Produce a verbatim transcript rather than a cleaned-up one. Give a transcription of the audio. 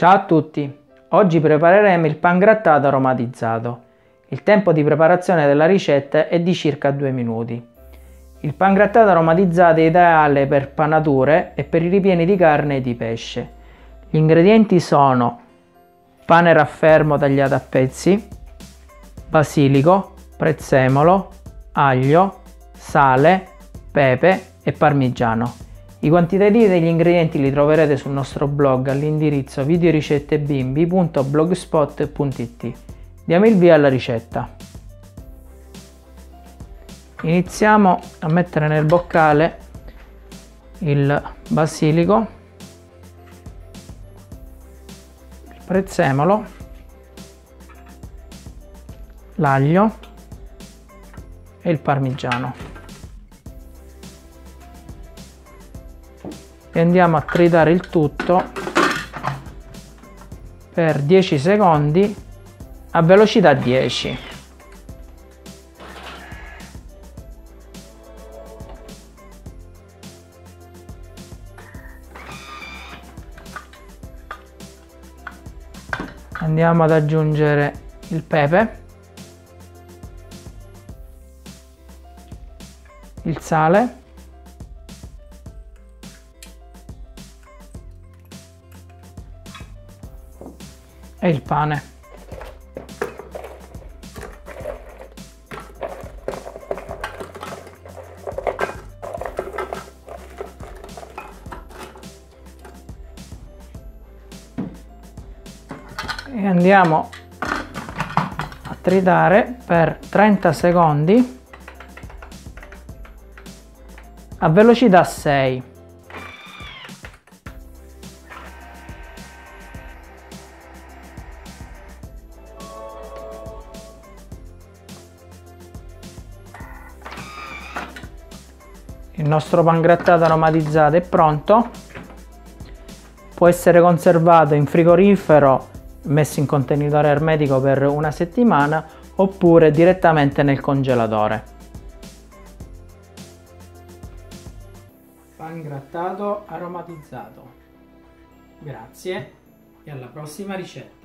Ciao a tutti! Oggi prepareremo il pangrattato aromatizzato. Il tempo di preparazione della ricetta è di circa due minuti. Il pangrattato aromatizzato è ideale per panature e per i ripieni di carne e di pesce. Gli ingredienti sono pane raffermo tagliato a pezzi, basilico, prezzemolo, aglio, sale, pepe e parmigiano. I quantitativi degli ingredienti li troverete sul nostro blog all'indirizzo videoricettebimby punto blogspot punto it. Diamo il via alla ricetta. Iniziamo a mettere nel boccale il basilico, il prezzemolo, l'aglio e il parmigiano. E andiamo a tritare il tutto per dieci secondi a velocità dieci. Andiamo ad aggiungere il pepe, il sale, e il pane. E andiamo a tritare per trenta secondi a velocità sei. Il nostro pangrattato aromatizzato è pronto, può essere conservato in frigorifero, messo in contenitore ermetico per una settimana, oppure direttamente nel congelatore. Pangrattato aromatizzato. Grazie e alla prossima ricetta.